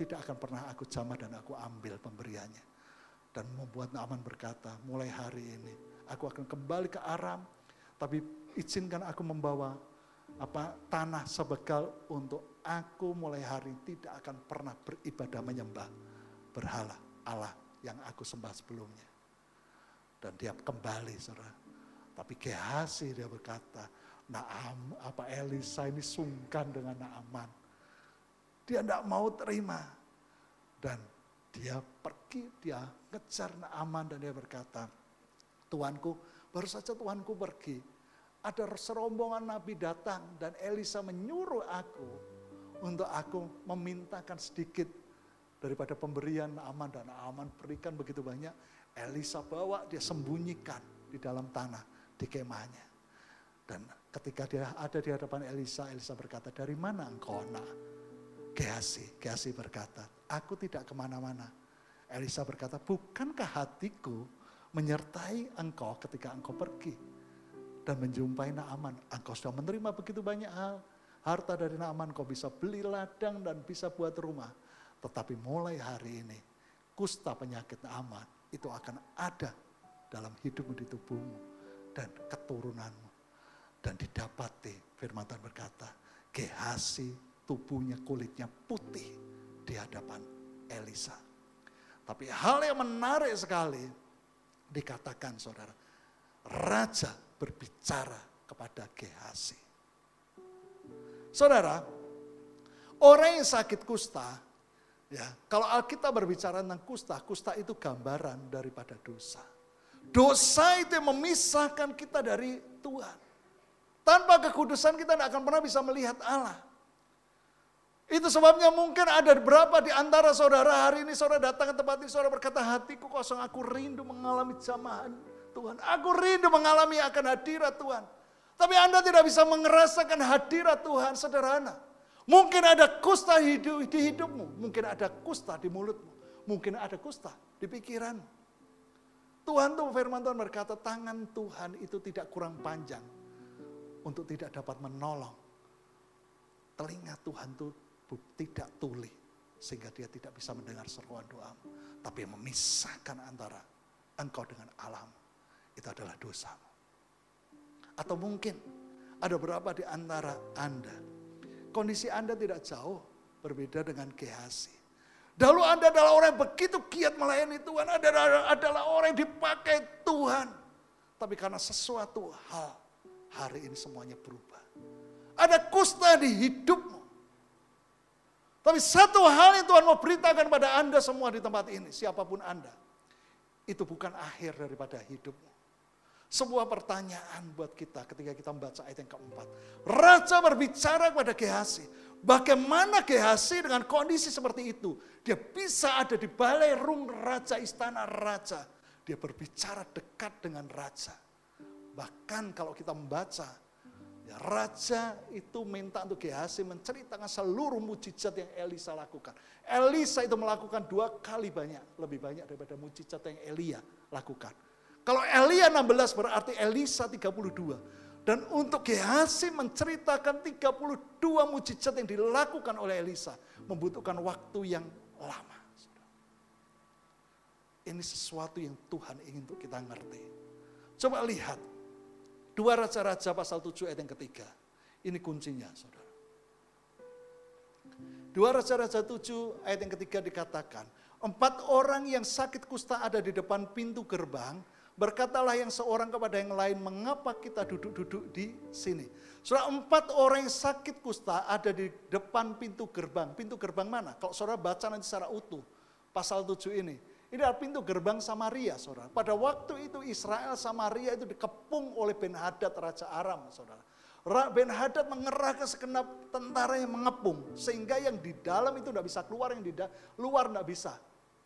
tidak akan pernah aku jamah dan aku ambil pemberiannya. Dan membuat Naaman berkata, mulai hari ini aku akan kembali ke Aram, tapi izinkan aku membawa apa tanah sebegal untuk aku mulai hari tidak akan pernah beribadah menyembah berhala Allah yang aku sembah sebelumnya. Dan dia kembali, saudara. Tapi Gehazi dia berkata, Naam, apa Elisa ini sungkan dengan Naaman. Dia tidak mau terima. Dan dia pergi, dia ngejar Naaman dan dia berkata, Tuanku, baru saja Tuanku pergi. Ada serombongan nabi datang dan Elisa menyuruh aku untuk aku memintakan sedikit daripada pemberian Naaman. Dan Naaman berikan begitu banyak. Elisa bawa, dia sembunyikan di dalam tanah, di kemahnya. Dan ketika dia ada di hadapan Elisa, Elisa berkata, dari mana engkau nak? Gehazi, Gehazi berkata, aku tidak kemana-mana. Elisa berkata, bukankah hatiku menyertai engkau ketika engkau pergi dan menjumpai Naaman? Engkau sudah menerima begitu banyak hal, harta dari Naaman, kau bisa beli ladang dan bisa buat rumah. Tetapi mulai hari ini, kusta penyakit Naaman itu akan ada dalam hidupmu, di tubuhmu dan keturunanmu. Dan didapati firman Tuhan berkata, Gehazi tubuhnya, kulitnya putih di hadapan Elisa. Tapi hal yang menarik sekali dikatakan, saudara, raja berbicara kepada Gehazi. Saudara, orang yang sakit kusta, ya, kalau Alkitab berbicara tentang kusta, kusta itu gambaran daripada dosa. Dosa itu memisahkan kita dari Tuhan. Tanpa kekudusan kita tidak akan pernah bisa melihat Allah. Itu sebabnya mungkin ada berapa di antara saudara hari ini, saudara datang ke tempat ini, saudara berkata, hatiku kosong, aku rindu mengalami jamahan Tuhan. Aku rindu mengalami akan hadirat Tuhan. Tapi Anda tidak bisa merasakan hadirat Tuhan, sederhana. Mungkin ada kusta hidup di hidupmu, mungkin ada kusta di mulutmu, mungkin ada kusta di pikiranmu. Tuhan tuh firman Tuhan berkata, tangan Tuhan itu tidak kurang panjang untuk tidak dapat menolong. Telinga Tuhan tuh tidak tuli sehingga dia tidak bisa mendengar seruan doamu, tapi memisahkan antara engkau dengan alam itu adalah dosamu. Atau mungkin ada berapa di antara Anda, kondisi Anda tidak jauh berbeda dengan Gehazi. Dahulu Anda adalah orang yang begitu giat melayani Tuhan. Anda adalah orang yang dipakai Tuhan. Tapi karena sesuatu hal, hari ini semuanya berubah. Ada kusta di hidupmu. Tapi satu hal yang Tuhan mau beritakan pada Anda semua di tempat ini, siapapun Anda, itu bukan akhir daripada hidupmu. Sebuah pertanyaan buat kita ketika kita membaca ayat yang keempat. Raja berbicara kepada Gehazi. Bagaimana Gehazi dengan kondisi seperti itu? Dia bisa ada di balai rung raja, istana raja. Dia berbicara dekat dengan raja. Bahkan kalau kita membaca, ya raja itu minta untuk Gehazi menceritakan seluruh mujizat yang Elisa lakukan. Elisa itu melakukan dua kali banyak, lebih banyak daripada mujizat yang Elia lakukan. Kalau Elia enam belas berarti Elisa tiga puluh dua. Dan untuk Gehazi menceritakan tiga puluh dua mujizat yang dilakukan oleh Elisa membutuhkan waktu yang lama. Ini sesuatu yang Tuhan ingin untuk kita ngerti. Coba lihat dua Raja-Raja pasal tujuh ayat yang ketiga. Ini kuncinya, saudara. Dua Raja-Raja tujuh ayat yang ketiga dikatakan, empat orang yang sakit kusta ada di depan pintu gerbang. Berkatalah yang seorang kepada yang lain, mengapa kita duduk-duduk di sini? Saudara, empat orang yang sakit kusta ada di depan pintu gerbang. Pintu gerbang mana? Kalau saudara baca nanti secara utuh, pasal tujuh ini. Ini adalah pintu gerbang Samaria, saudara. Pada waktu itu Israel, Samaria itu dikepung oleh Benhadad, Raja Aram, saudara. Benhadad mengerahkan segenap tentara yang mengepung. Sehingga yang di dalam itu tidak bisa keluar, yang di luar tidak bisa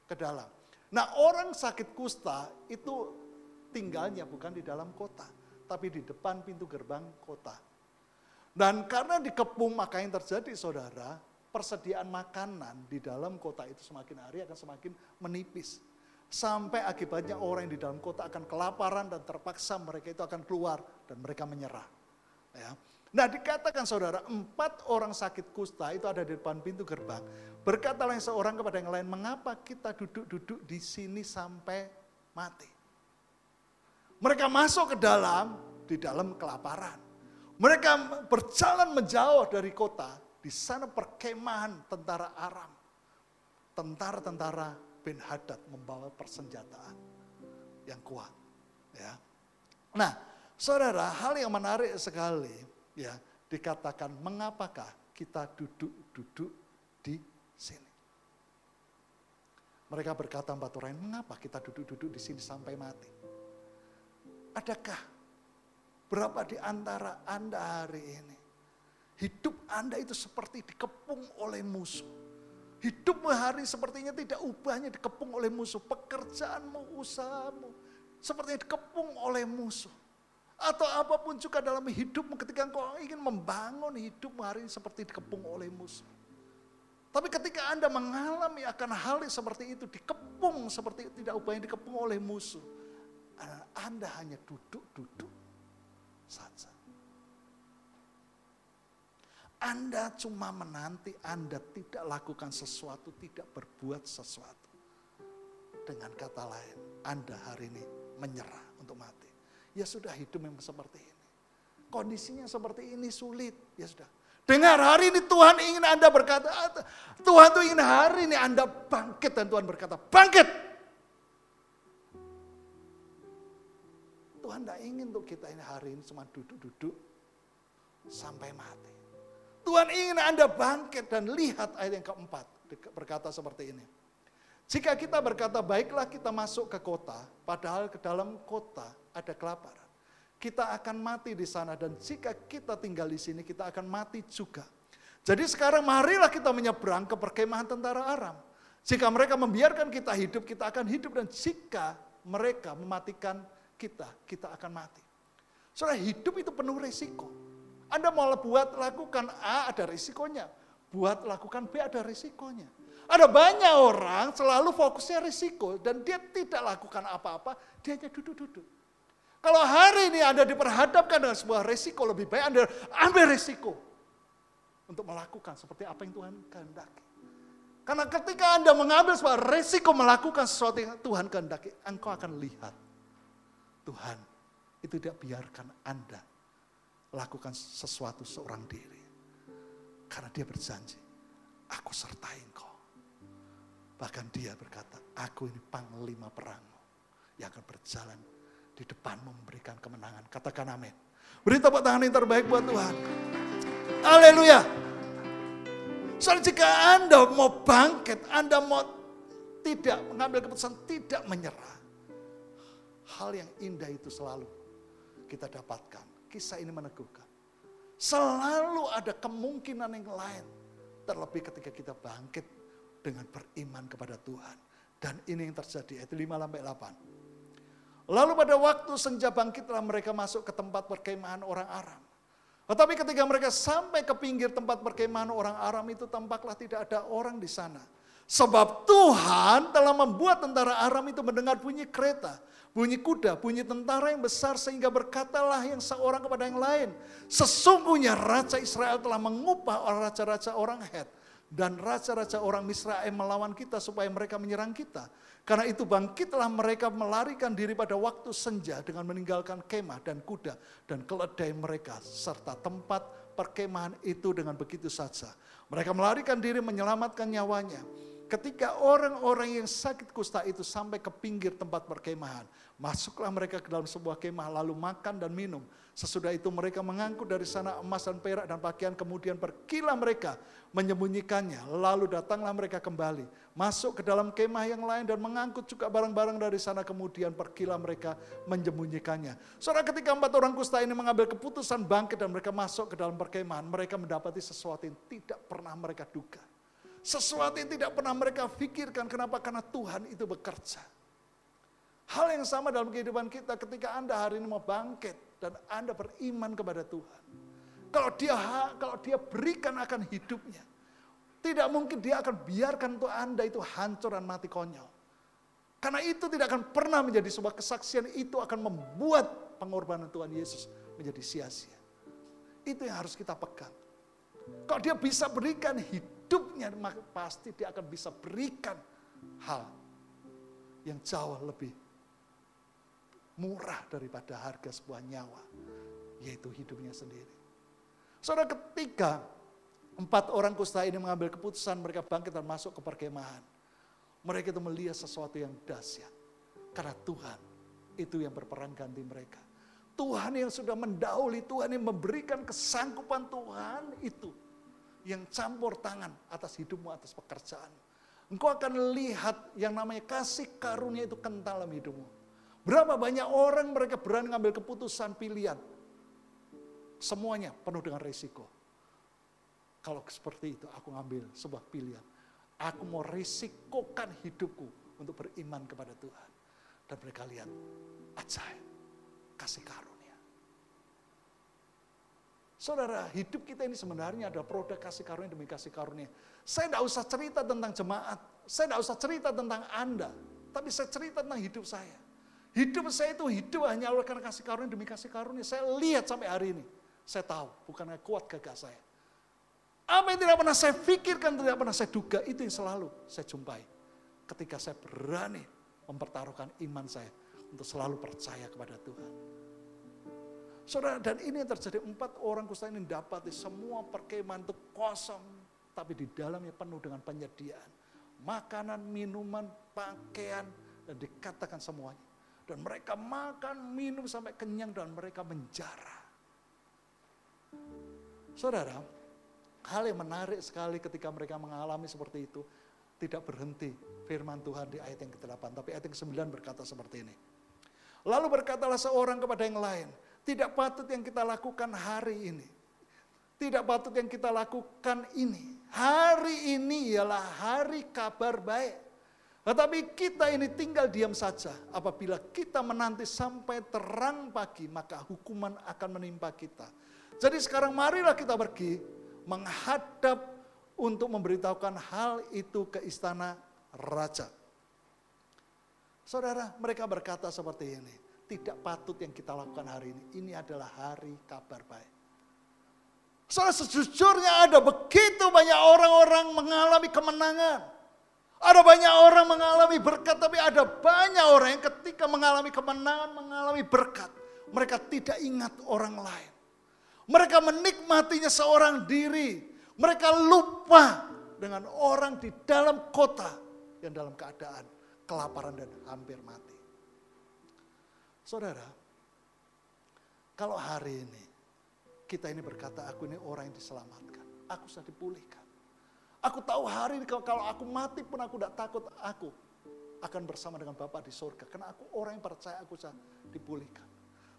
ke dalam. Nah, orang sakit kusta itu tinggalnya bukan di dalam kota, tapi di depan pintu gerbang kota. Dan karena dikepung, maka yang terjadi, saudara, persediaan makanan di dalam kota itu semakin hari akan semakin menipis. Sampai akibatnya orang yang di dalam kota akan kelaparan dan terpaksa mereka itu akan keluar dan mereka menyerah. Ya. Nah, dikatakan, saudara, empat orang sakit kusta itu ada di depan pintu gerbang. Berkatalah yang seorang kepada yang lain, mengapa kita duduk-duduk di sini sampai mati? Mereka masuk ke dalam, di dalam kelaparan. Mereka berjalan menjauh dari kota, di sana perkemahan tentara Aram. Tentara-tentara Benhadad membawa persenjataan yang kuat. Ya. Nah, saudara, hal yang menarik sekali, ya, dikatakan mengapakah kita duduk-duduk di sini. Mereka berkata empat orang, mengapa kita duduk-duduk di sini sampai mati? Adakah berapa di antara Anda hari ini? Hidup Anda itu seperti dikepung oleh musuh. Hidupmu hari sepertinya tidak ubahnya dikepung oleh musuh. Pekerjaanmu, usahamu sepertinya dikepung oleh musuh. Atau apapun juga dalam hidupmu ketika engkau ingin membangun hidupmu hari ini seperti dikepung oleh musuh. Tapi ketika Anda mengalami akan hal seperti itu, dikepung seperti tidak ubahnya dikepung oleh musuh, Anda hanya duduk-duduk saja. Anda cuma menanti, Anda tidak lakukan sesuatu, tidak berbuat sesuatu. Dengan kata lain, Anda hari ini menyerah untuk mati. Ya sudah, hidup memang seperti ini. Kondisinya seperti ini sulit, ya sudah. Dengar, hari ini Tuhan ingin Anda berkata, Tuhan tuh ingin hari ini Anda bangkit. Dan Tuhan berkata, bangkit. Tuhan tidak ingin untuk kita ini hari ini cuma duduk-duduk sampai mati. Tuhan ingin Anda bangkit. Dan lihat ayat yang keempat, berkata seperti ini. Jika kita berkata, baiklah kita masuk ke kota, padahal ke dalam kota ada kelaparan. Kita akan mati di sana, dan jika kita tinggal di sini, kita akan mati juga. Jadi sekarang marilah kita menyeberang ke perkemahan tentara Aram. Jika mereka membiarkan kita hidup, kita akan hidup. Dan jika mereka mematikan kita, kita akan mati. Soalnya hidup itu penuh risiko. Anda mau buat lakukan A, ada risikonya. Buat lakukan B, ada risikonya. Ada banyak orang selalu fokusnya risiko, dan dia tidak lakukan apa-apa, dia hanya duduk-duduk. Kalau hari ini Anda diperhadapkan dengan sebuah resiko, lebih baik Anda ambil resiko untuk melakukan seperti apa yang Tuhan kehendaki. Karena ketika Anda mengambil sebuah resiko melakukan sesuatu yang Tuhan kehendaki, engkau akan lihat Tuhan itu tidak biarkan Anda lakukan sesuatu seorang diri. Karena dia berjanji, aku sertai engkau. Bahkan dia berkata, aku ini panglima perangmu yang akan berjalan di depan memberikan kemenangan. Katakan amin. Beri tepuk tangan yang terbaik buat Tuhan. Haleluya. Soalnya jika Anda mau bangkit, Anda mau tidak mengambil keputusan, tidak menyerah. Hal yang indah itu selalu kita dapatkan. Kisah ini meneguhkan. Selalu ada kemungkinan yang lain. Terlebih ketika kita bangkit dengan beriman kepada Tuhan. Dan ini yang terjadi. Ayat lima sampai delapan. Lalu pada waktu senja bangkitlah mereka masuk ke tempat perkemahan orang Aram. Tetapi ketika mereka sampai ke pinggir tempat perkemahan orang Aram itu, tampaklah tidak ada orang di sana. Sebab Tuhan telah membuat tentara Aram itu mendengar bunyi kereta, bunyi kuda, bunyi tentara yang besar, sehingga berkatalah yang seorang kepada yang lain, sesungguhnya Raja Israel telah mengupah raja-raja orang Het dan raja-raja orang Misraim melawan kita supaya mereka menyerang kita. Karena itu bangkitlah mereka melarikan diri pada waktu senja dengan meninggalkan kemah dan kuda dan keledai mereka serta tempat perkemahan itu dengan begitu saja. Mereka melarikan diri menyelamatkan nyawanya. Ketika orang-orang yang sakit kusta itu sampai ke pinggir tempat perkemahan, masuklah mereka ke dalam sebuah kemah lalu makan dan minum. Sesudah itu mereka mengangkut dari sana emas dan perak dan pakaian, kemudian pergilah mereka menyembunyikannya. Lalu datanglah mereka kembali, masuk ke dalam kemah yang lain dan mengangkut juga barang-barang dari sana, kemudian pergilah mereka menyembunyikannya. Saudara, ketika empat orang kusta ini mengambil keputusan bangkit dan mereka masuk ke dalam perkemahan, mereka mendapati sesuatu yang tidak pernah mereka duga. Sesuatu yang tidak pernah mereka pikirkan. Kenapa? Karena Tuhan itu bekerja. Hal yang sama dalam kehidupan kita ketika Anda hari ini mau bangkit dan Anda beriman kepada Tuhan. Kalau dia kalau dia berikan akan hidupnya, tidak mungkin dia akan biarkan untuk Anda itu hancur dan mati konyol. Karena itu tidak akan pernah menjadi sebuah kesaksian, itu akan membuat pengorbanan Tuhan Yesus menjadi sia-sia. Itu yang harus kita pegang. Kalau dia bisa berikan hidup, hidupnya maka pasti dia akan bisa berikan hal yang jauh lebih murah daripada harga sebuah nyawa, yaitu hidupnya sendiri. Saudara, ketika empat orang kusta ini mengambil keputusan mereka bangkit dan masuk ke perkemahan, Mereka itu melihat sesuatu yang dahsyat. Karena Tuhan itu yang berperang ganti mereka. Tuhan yang sudah mendahului, Tuhan yang memberikan kesanggupan, Tuhan itu yang campur tangan atas hidupmu, atas pekerjaan. Engkau akan lihat yang namanya kasih karunia itu kental dalam hidupmu. Berapa banyak orang mereka berani ngambil keputusan pilihan. Semuanya penuh dengan risiko. Kalau seperti itu aku ngambil sebuah pilihan. Aku mau risikokan hidupku untuk beriman kepada Tuhan. Dan mereka lihat ajaib kasih karunia. Saudara, hidup kita ini sebenarnya ada produk kasih karunia demi kasih karunia. Saya tidak usah cerita tentang jemaat. Saya tidak usah cerita tentang Anda. Tapi saya cerita tentang hidup saya. Hidup saya itu hidup hanya oleh karena kasih karunia demi kasih karunia. Saya lihat sampai hari ini. Saya tahu, bukannya kuat gagah saya. Apa yang tidak pernah saya pikirkan, tidak pernah saya duga, itu yang selalu saya jumpai. Ketika saya berani mempertaruhkan iman saya untuk selalu percaya kepada Tuhan. Saudara, dan ini yang terjadi, empat orang kusta ini dapati semua perkemahan itu kosong, tapi di dalamnya penuh dengan penyediaan. Makanan, minuman, pakaian, dan dikatakan semuanya. Dan mereka makan, minum sampai kenyang, dan mereka menjara. Saudara, hal yang menarik sekali ketika mereka mengalami seperti itu, tidak berhenti firman Tuhan di ayat yang kedelapan, tapi ayat yang kesembilan berkata seperti ini. Lalu berkatalah seorang kepada yang lain, tidak patut yang kita lakukan hari ini. Tidak patut yang kita lakukan ini. Hari ini ialah hari kabar baik. Tetapi kita ini tinggal diam saja. Apabila kita menanti sampai terang pagi, maka hukuman akan menimpa kita. Jadi sekarang marilah kita pergi menghadap untuk memberitahukan hal itu ke istana raja. Saudara, mereka berkata seperti ini, tidak patut yang kita lakukan hari ini, ini adalah hari kabar baik. Saudara, sejujurnya ada begitu banyak orang-orang mengalami kemenangan. Ada banyak orang mengalami berkat, tapi ada banyak orang yang ketika mengalami kemenangan, mengalami berkat, mereka tidak ingat orang lain. Mereka menikmatinya seorang diri. Mereka lupa dengan orang di dalam kota yang dalam keadaan kelaparan dan hampir mati. Saudara, kalau hari ini kita ini berkata, aku ini orang yang diselamatkan. Aku sudah dipulihkan. Aku tahu hari ini kalau aku mati pun aku tidak takut, aku akan bersama dengan Bapa di surga. Karena aku orang yang percaya aku sudah dipulihkan.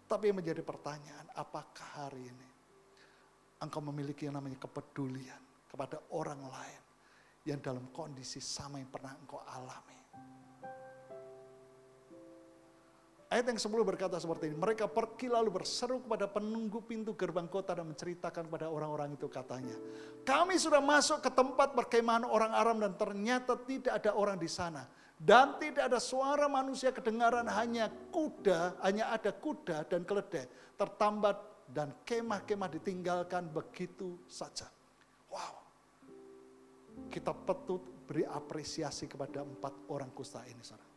Tapi yang menjadi pertanyaan, apakah hari ini engkau memiliki yang namanya kepedulian kepada orang lain yang dalam kondisi sama yang pernah engkau alami. Ayat yang sepuluh berkata seperti ini, mereka pergi lalu berseru kepada penunggu pintu gerbang kota dan menceritakan kepada orang-orang itu katanya, kami sudah masuk ke tempat perkemahan orang Aram dan ternyata tidak ada orang di sana. Dan tidak ada suara manusia kedengaran, hanya kuda, hanya ada kuda dan keledai tertambat dan kemah-kemah ditinggalkan begitu saja. Wow. Kita patut beri apresiasi kepada empat orang kusta ini, saudara.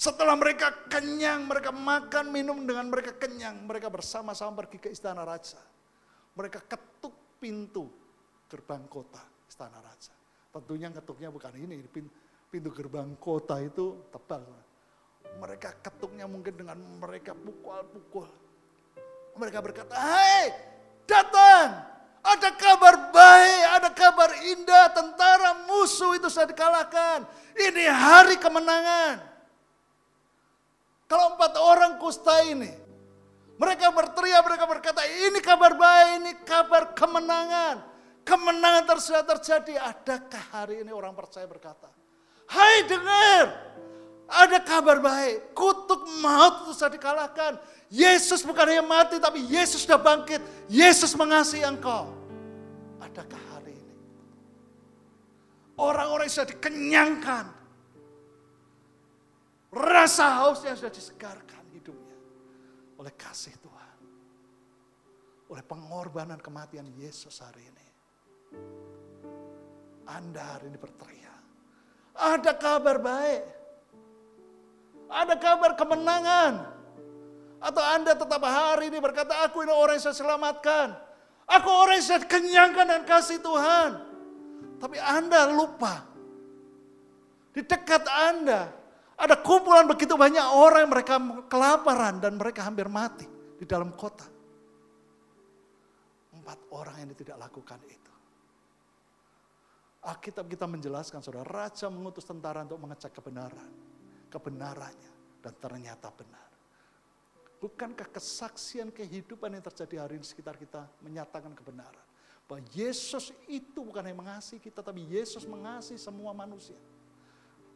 Setelah mereka kenyang, mereka makan minum dengan mereka kenyang, mereka bersama-sama pergi ke istana raja. Mereka ketuk pintu gerbang kota istana raja. Tentunya ketuknya bukan ini, pintu. Pintu gerbang kota itu tebal. Mereka ketuknya mungkin dengan mereka pukul-pukul. Mereka berkata, hai, datang. Ada kabar baik, ada kabar indah. Tentara musuh itu sudah dikalahkan. Ini hari kemenangan. Kalau empat orang kusta ini, mereka berteriak, mereka berkata, ini kabar baik, ini kabar kemenangan. Kemenangan sudah terjadi. Adakah hari ini orang percaya berkata, hai dengar, ada kabar baik, kutuk maut itu sudah dikalahkan. Yesus bukan hanya mati, tapi Yesus sudah bangkit. Yesus mengasihi engkau. Adakah hari ini orang-orang yang sudah dikenyangkan, rasa hausnya sudah disegarkan hidupnya oleh kasih Tuhan, oleh pengorbanan kematian Yesus hari ini. Anda hari ini berteriak, ada kabar baik, ada kabar kemenangan. Atau Anda tetap hari ini berkata, aku ini orang yang saya selamatkan. Aku orang yang saya kenyangkan dengan kasih Tuhan. Tapi Anda lupa Di dekat Anda ada kumpulan begitu banyak orang yang mereka kelaparan dan mereka hampir mati di dalam kota. Empat orang yang tidak lakukan itu. Alkitab kita menjelaskan, saudara, raja mengutus tentara untuk mengecek kebenaran, kebenarannya, dan ternyata benar. Bukankah kesaksian kehidupan yang terjadi hari ini sekitar kita menyatakan kebenaran? Bahwa Yesus itu bukan hanya mengasihi kita, tapi Yesus mengasihi semua manusia.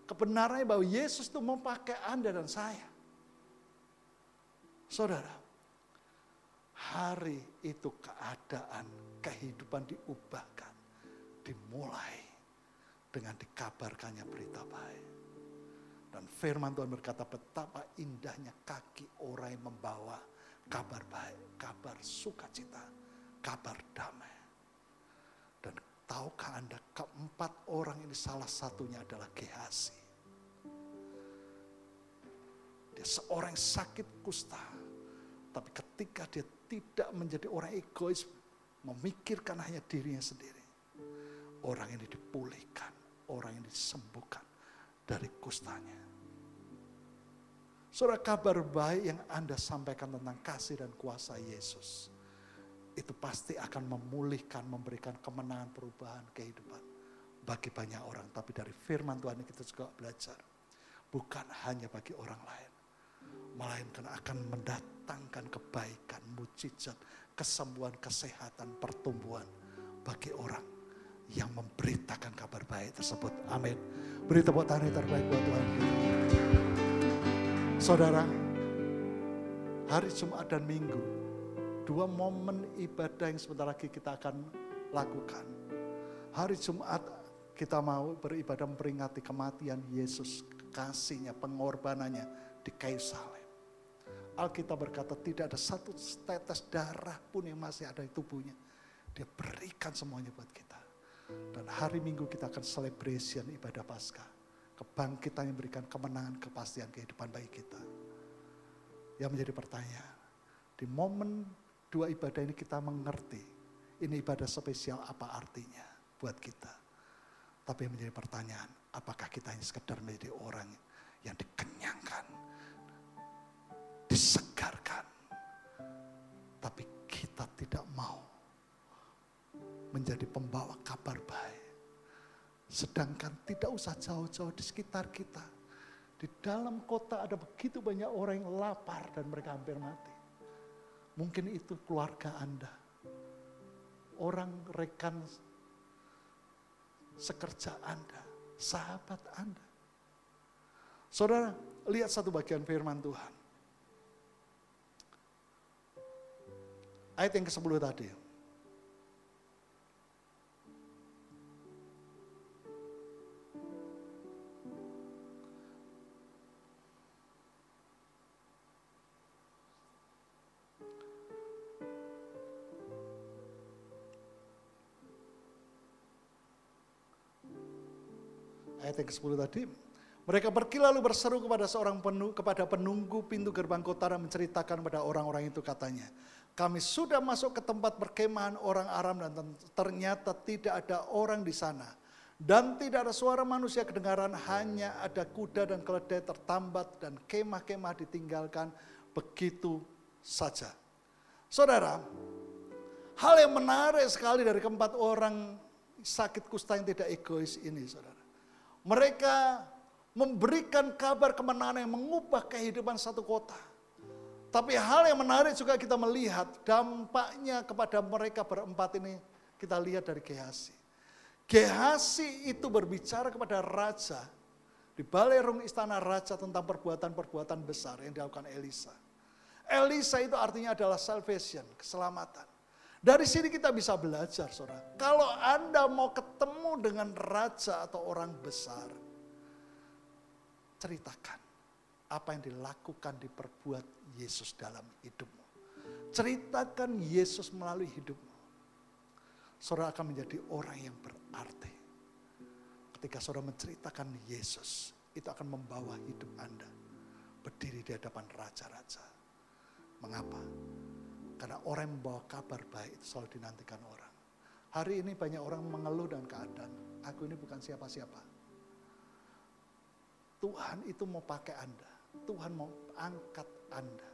Kebenarannya bahwa Yesus itu mau pakai Anda dan saya. Saudara, hari itu keadaan kehidupan diubahkan. Dimulai dengan dikabarkannya berita baik. Dan firman Tuhan berkata betapa indahnya kaki orang yang membawa kabar baik, kabar sukacita, kabar damai. Dan tahukah Anda keempat orang ini salah satunya adalah Gehazi. Dia seorang yang sakit kusta. Tapi ketika dia tidak menjadi orang egois, memikirkan hanya dirinya sendiri. Orang ini dipulihkan, orang ini disembuhkan dari kustanya. Saudara, kabar baik yang Anda sampaikan tentang kasih dan kuasa Yesus, itu pasti akan memulihkan, memberikan kemenangan perubahan kehidupan bagi banyak orang. Tapi dari firman Tuhan kita juga belajar, bukan hanya bagi orang lain, melainkan akan mendatangkan kebaikan, mukjizat, kesembuhan, kesehatan, pertumbuhan bagi orang yang memberitakan kabar baik tersebut. Amin. Beri tepuk tangan terbaik buat Tuhan. Saudara, hari Jumat dan Minggu, dua momen ibadah yang sebentar lagi kita akan lakukan. Hari Jumat kita mau beribadah memperingati kematian Yesus, kasihnya, pengorbanannya di kayu salib. Alkitab berkata tidak ada satu tetes darah pun yang masih ada di tubuhnya. Dia berikan semuanya buat kita. Dan hari Minggu kita akan celebration ibadah Paskah. Kebangkitan yang berikan kemenangan, kepastian kehidupan bagi kita. Yang menjadi pertanyaan, di momen dua ibadah ini kita mengerti, ini ibadah spesial apa artinya buat kita. Tapi yang menjadi pertanyaan, apakah kita hanya sekedar menjadi orang yang dikenyangkan, disegarkan. Tapi kita tidak mau menjadi pembawa kabar baik. Sedangkan tidak usah jauh-jauh di sekitar kita. Di dalam kota ada begitu banyak orang yang lapar dan mereka hampir mati. Mungkin itu keluarga Anda. Orang rekan sekerja Anda. Sahabat Anda. Saudara, lihat satu bagian firman Tuhan. Ayat yang kesepuluh tadi. ayat yang kesepuluh tadi, mereka pergi lalu berseru kepada seorang penunggu, kepada penunggu pintu gerbang kota dan menceritakan pada orang-orang itu katanya, kami sudah masuk ke tempat perkemahan orang Aram dan ternyata tidak ada orang di sana. Dan tidak ada suara manusia kedengaran, hanya ada kuda dan keledai tertambat dan kemah-kemah ditinggalkan begitu saja. Saudara, hal yang menarik sekali dari keempat orang sakit kusta yang tidak egois ini, saudara. Mereka memberikan kabar kemenangan yang mengubah kehidupan satu kota. Tapi hal yang menarik juga kita melihat dampaknya kepada mereka berempat ini. Kita lihat dari Gehazi. Gehazi itu berbicara kepada raja di balerung istana raja tentang perbuatan-perbuatan besar yang dilakukan Elisa. Elisa itu artinya adalah salvation, keselamatan. Dari sini kita bisa belajar, saudara. Kalau Anda mau ketemu dengan raja atau orang besar, ceritakan apa yang dilakukan, diperbuat Yesus dalam hidupmu. Ceritakan Yesus melalui hidupmu. Saudara akan menjadi orang yang berarti. Ketika saudara menceritakan Yesus, itu akan membawa hidup Anda berdiri di hadapan raja-raja. Mengapa? Karena orang yang membawa kabar baik itu selalu dinantikan orang. Hari ini banyak orang mengeluh dengan keadaan. Aku ini bukan siapa-siapa. Tuhan itu mau pakai Anda. Tuhan mau angkat Anda.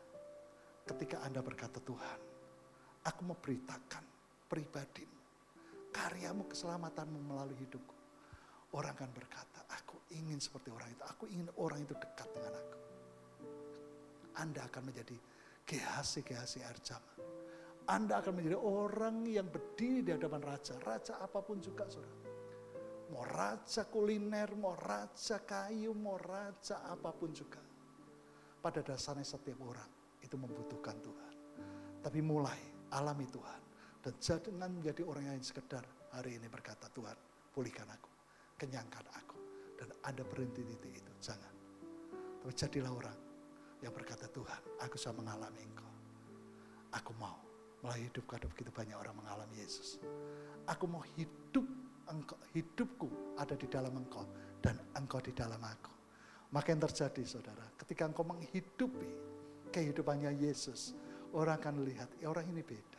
Ketika Anda berkata, Tuhan, aku mau beritakan pribadimu, karyamu, keselamatanmu melalui hidupku. Orang akan berkata, aku ingin seperti orang itu. Aku ingin orang itu dekat dengan aku. Anda akan menjadi Gehazi-Gehazi air zaman. Anda akan menjadi orang yang berdiri di hadapan raja. Raja apapun juga, saudara. Mau raja kuliner, mau raja kayu, mau raja apapun juga. Pada dasarnya setiap orang itu membutuhkan Tuhan. Tapi mulai alami Tuhan. Dan jangan menjadi orang yang sekedar hari ini berkata, Tuhan pulihkan aku, kenyangkan aku. Dan Anda berhenti di titik itu, jangan. Tapi jadilah orang yang berkata, Tuhan aku sudah mengalami Engkau. Aku mau melalui hidup kadang begitu banyak orang mengalami Yesus. Aku mau hidup Engkau, hidupku ada di dalam Engkau dan Engkau di dalam aku. Maka yang terjadi, saudara, ketika engkau menghidupi kehidupannya Yesus, orang akan lihat, ya orang ini beda.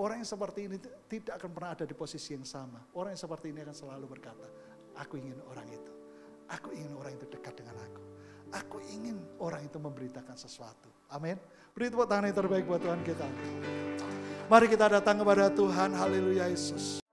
Orang yang seperti ini tidak akan pernah ada di posisi yang sama. Orang yang seperti ini akan selalu berkata, aku ingin orang itu. Aku ingin orang itu dekat dengan aku. Aku ingin orang itu memberitakan sesuatu. Amin. Beri tepuk tangan yang terbaik buat Tuhan kita. Mari kita datang kepada Tuhan. Haleluya Yesus.